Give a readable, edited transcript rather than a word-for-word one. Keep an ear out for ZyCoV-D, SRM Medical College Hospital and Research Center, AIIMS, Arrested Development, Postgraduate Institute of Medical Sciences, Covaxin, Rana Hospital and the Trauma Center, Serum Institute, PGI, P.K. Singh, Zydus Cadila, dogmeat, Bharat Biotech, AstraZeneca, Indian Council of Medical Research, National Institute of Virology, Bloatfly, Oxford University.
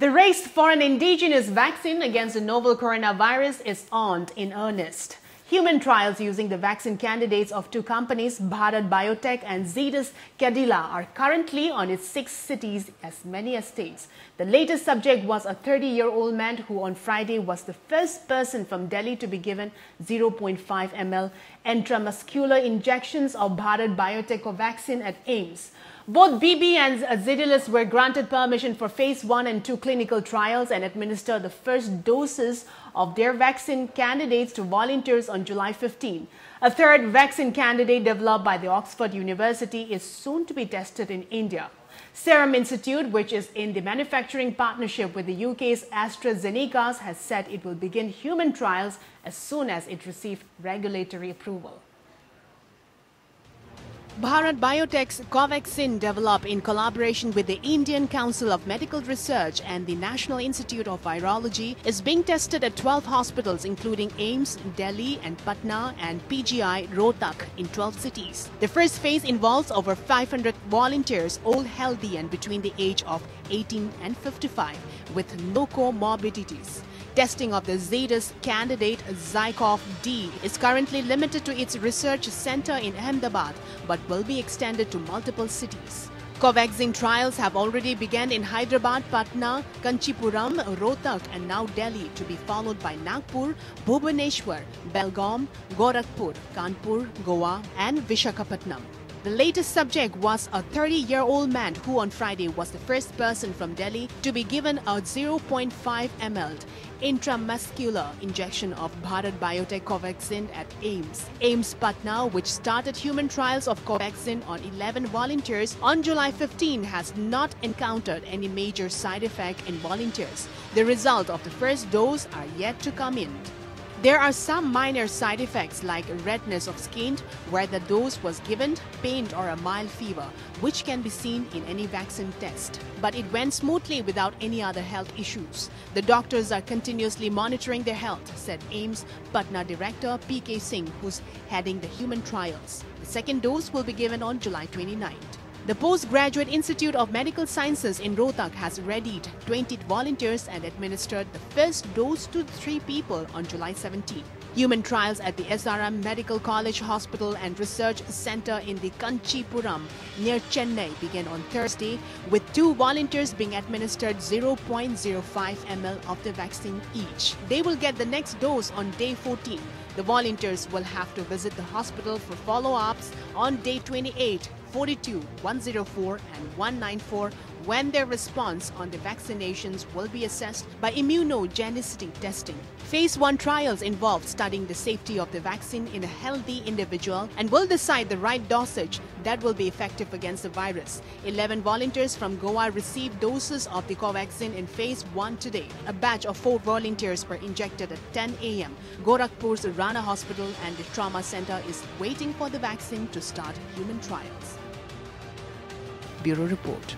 The race for an indigenous vaccine against the novel coronavirus is on in earnest. Human trials using the vaccine candidates of two companies, Bharat Biotech and Zydus Cadila, are currently on its 6 cities, as many as states. The latest subject was a 30-year-old man who on Friday was the first person from Delhi to be given 0.5 ml intramuscular injections of Bharat Biotech Covaxin at AIIMS. Both BB and Zydus were granted permission for phase 1 and 2 clinical trials and administered the first doses of their vaccine candidates to volunteers on July 15. A third vaccine candidate developed by the Oxford University is soon to be tested in India. Serum Institute, which is in the manufacturing partnership with the UK's AstraZeneca, has said it will begin human trials as soon as it receives regulatory approval. Bharat Biotech's Covaxin, developed in collaboration with the Indian Council of Medical Research and the National Institute of Virology, is being tested at 12 hospitals including AIIMS, Delhi and Patna, and PGI Rohtak in 12 cities. The first phase involves over 500 volunteers, all healthy and between the age of 18 and 55, with no comorbidities. Testing of the Zydus candidate ZyCoV-D is currently limited to its research center in Ahmedabad, but will be extended to multiple cities. Covaxin trials have already begun in Hyderabad, Patna, Kanchipuram, Rohtak and now Delhi, to be followed by Nagpur, Bhubaneswar, Belgaum, Gorakhpur, Kanpur, Goa and Visakhapatnam. The latest subject was a 30-year-old man who on Friday was the first person from Delhi to be given a 0.5 ml intramuscular injection of Bharat Biotech Covaxin at AIIMS. AIIMS Patna, which started human trials of Covaxin on 11 volunteers on July 15, has not encountered any major side effect in volunteers. The result of the first dose are yet to come in. There are some minor side effects like redness of skin where the dose was given, pain or a mild fever, which can be seen in any vaccine test. But it went smoothly without any other health issues. The doctors are continuously monitoring their health, said AIIMS Patna Director P.K. Singh, who's heading the human trials. The second dose will be given on July 29th. The Postgraduate Institute of Medical Sciences in Rohtak has readied 20 volunteers and administered the first dose to 3 people on July 17. Human trials at the SRM Medical College Hospital and Research Center in the Kanchipuram near Chennai began on Thursday, with 2 volunteers being administered 0.05 ml of the vaccine each. They will get the next dose on day 14. The volunteers will have to visit the hospital for follow-ups on day 28. 42, 104 and 194, when their response on the vaccinations will be assessed by immunogenicity testing. Phase 1 trials involve studying the safety of the vaccine in a healthy individual and will decide the right dosage that will be effective against the virus. 11 volunteers from Goa received doses of the Covaxin in phase 1 today. A batch of 4 volunteers were injected at 10 a.m. Gorakhpur's Rana Hospital and the Trauma Center is waiting for the vaccine to start human trials. Bureau Report.